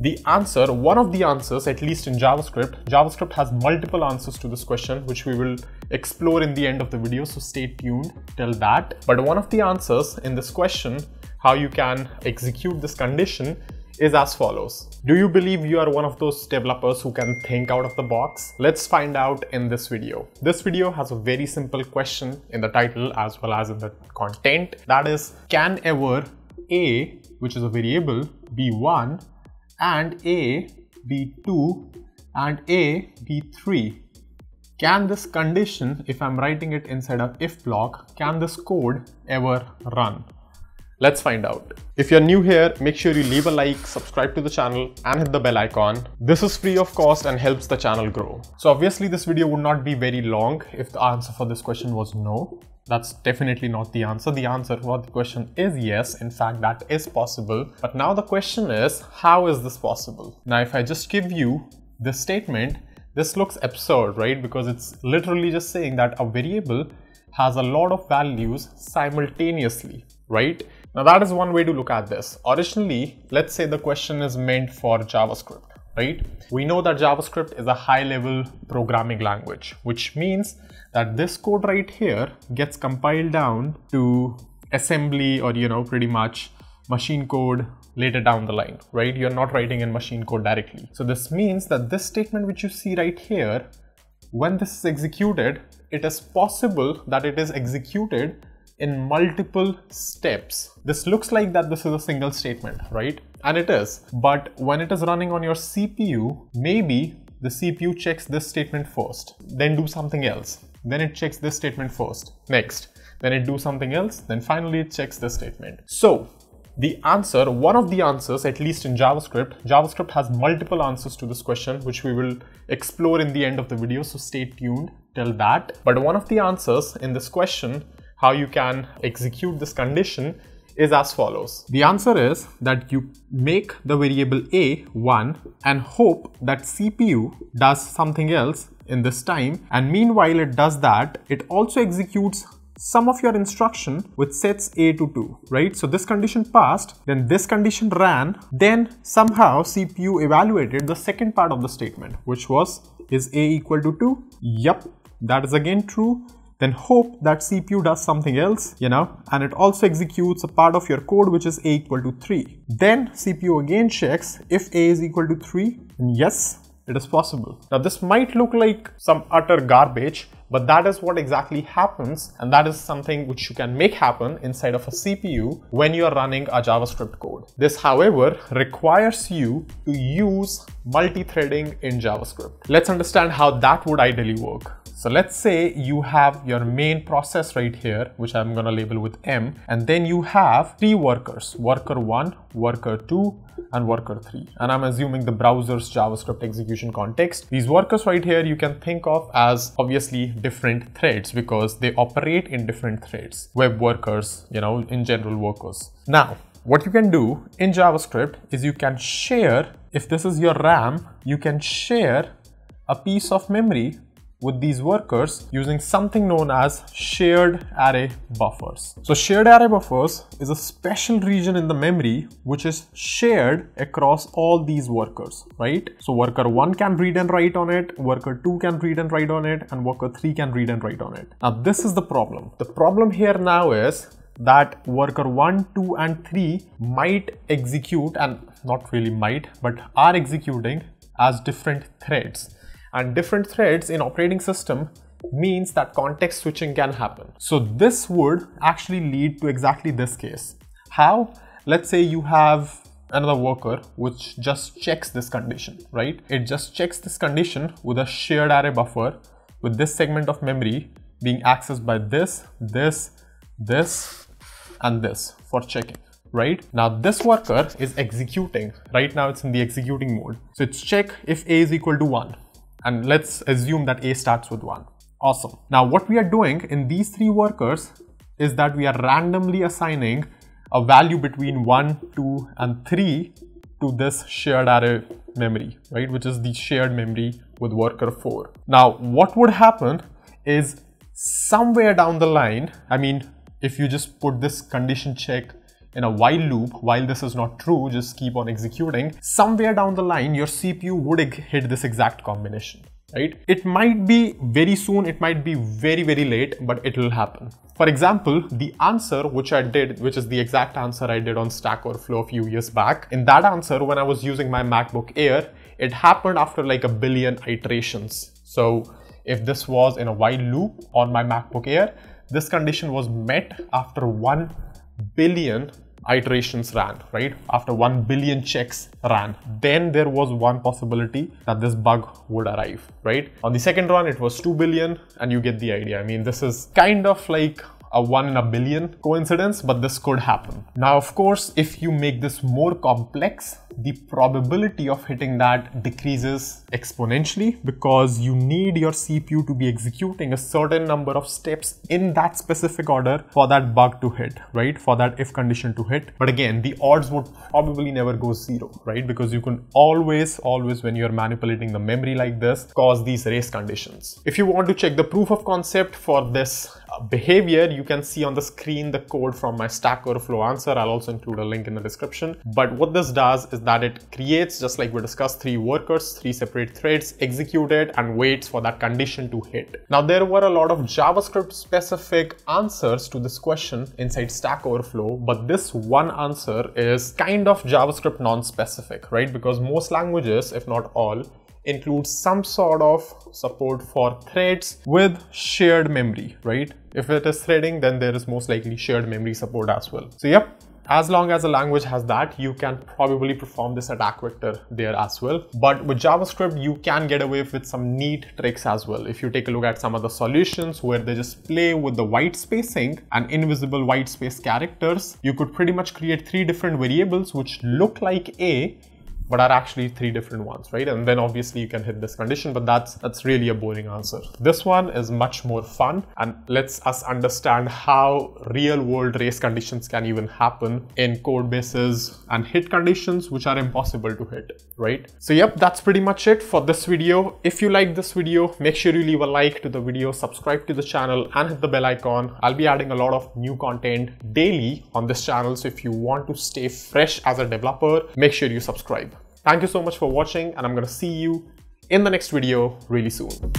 The answer, one of the answers, at least in JavaScript has multiple answers to this question, which we will explore in the end of the video, so stay tuned till that. But one of the answers in this question, how you can execute this condition, is as follows. Do you believe you are one of those developers who can think out of the box? Let's find out in this video. This video has a very simple question in the title as well as in the content. That is, can ever A, which is a variable, be 1, and A be 2, and A be 3? Can this condition, if I'm writing it inside an if block, can this code ever run? Let's find out. If you're new here, make sure you leave a like, subscribe to the channel and hit the bell icon. This is free of cost and helps the channel grow. So obviously this video would not be very long if the answer for this question was no. That's definitely not the answer. The answer for the question is yes. In fact, that is possible. But now the question is, how is this possible? Now, if I just give you this statement, this looks absurd, right? Because it's literally just saying that a variable has a lot of values simultaneously, right? Now that is one way to look at this. Originally, let's say the question is meant for JavaScript, right? We know that JavaScript is a high-level programming language, which means that this code right here gets compiled down to assembly or, you know, pretty much machine code later down the line, right? You're not writing in machine code directly. So this means that this statement which you see right here, when this is executed, it is possible that it is executed in multiple steps. This looks like that this is a single statement, right? And it is, but when it is running on your CPU, maybe the CPU checks this statement first, then do something else. Then it checks this statement first, next, then it do something else, then finally it checks this statement. So the answer, one of the answers, at least in JavaScript has multiple answers to this question, which we will explore in the end of the video, so stay tuned till that. But one of the answers in this question, how you can execute this condition, is as follows. The answer is that you make the variable A 1 and hope that CPU does something else in this time, and meanwhile it does that, it also executes some of your instruction which sets A to 2, right? So this condition passed, then this condition ran, then somehow CPU evaluated the second part of the statement, which was, is A equal to 2? Yep, that is again true. Then hope that CPU does something else, you know, and it also executes a part of your code which is A equal to 3. Then CPU again checks if A is equal to 3, and yes, it is possible. Now this might look like some utter garbage, but that is what exactly happens, and that is something which you can make happen inside of a CPU when you are running a JavaScript code. This, however, requires you to use multi-threading in JavaScript. Let's understand how that would ideally work. So let's say you have your main process right here, which I'm gonna label with M, and then you have 3 workers, worker 1, worker 2, and worker 3. And I'm assuming the browser's JavaScript execution context. These workers right here, you can think of as obviously different threads because they operate in different threads. Web workers, you know, in general workers. Now, what you can do in JavaScript is you can share, if this is your RAM, you can share a piece of memory with these workers using something known as shared array buffers. So shared array buffers is a special region in the memory which is shared across all these workers, right? So worker 1 can read and write on it, worker 2 can read and write on it, and worker 3 can read and write on it. Now this is the problem. The problem here now is that worker 1, 2 and 3 might execute, and not really might, but are executing as different threads. And different threads in operating system means that context switching can happen. So this would actually lead to exactly this case. How? Let's say you have another worker which just checks this condition, right? It just checks this condition with a shared array buffer, with this segment of memory being accessed by this, this, this, and this for checking. Right now this worker is executing. Right now it's in the executing mode. So it's check if A is equal to 1. And let's assume that A starts with 1. Awesome. Now what we are doing in these 3 workers is that we are randomly assigning a value between 1, 2 and 3 to this shared array memory, right? Which is the shared memory with worker 4. Now what would happen is somewhere down the line, I mean, if you just put this condition check in a while loop, while this is not true, just keep on executing, somewhere down the line, your CPU would hit this exact combination, right? It might be very soon, it might be very, very late, but it will happen. For example, the answer which I did, which is the exact answer I did on Stack Overflow a few years back, in that answer, when I was using my MacBook Air, it happened after like a billion iterations. So if this was in a while loop on my MacBook Air, this condition was met after 1 billion iterations ran, right? After 1 billion checks ran, then there was one possibility that this bug would arrive, right? On the second run, it was 2 billion, and you get the idea. I mean, this is kind of like a 1 in a billion coincidence, but this could happen. Now, of course, if you make this more complex, the probability of hitting that decreases exponentially because you need your CPU to be executing a certain number of steps in that specific order for that bug to hit, right? For that if condition to hit. But again, the odds would probably never go zero, right? Because you can always, when you're manipulating the memory like this, cause these race conditions. If you want to check the proof of concept for this behavior, you can see on the screen the code from my Stack Overflow answer. I'll also include a link in the description. But what this does is that it creates, just like we discussed, 3 workers, 3 separate threads, execute it and waits for that condition to hit. Now, there were a lot of JavaScript specific answers to this question inside Stack Overflow, but this one answer is kind of JavaScript non-specific, right? Because most languages, if not all, include some sort of support for threads with shared memory, right? If it is threading, then there is most likely shared memory support as well. So yep, as long as a language has that, you can probably perform this attack vector there as well. But with JavaScript, you can get away with some neat tricks as well. If you take a look at some of the solutions where they just play with the white spacing and invisible white space characters, you could pretty much create 3 different variables which look like A, but are actually 3 different ones, right? And then obviously you can hit this condition, but that's really a boring answer. This one is much more fun and lets us understand how real world race conditions can even happen in code bases and hit conditions which are impossible to hit, right? So yep, that's pretty much it for this video. If you like this video, make sure you leave a like to the video, subscribe to the channel and hit the bell icon. I'll be adding a lot of new content daily on this channel. So if you want to stay fresh as a developer, make sure you subscribe. Thank you so much for watching, and I'm gonna see you in the next video really soon.